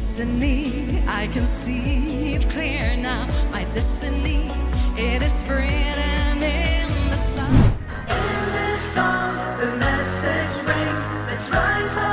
destiny, I can see it clear now. My destiny, it is written in the sun. In this song, the message rings. It's right.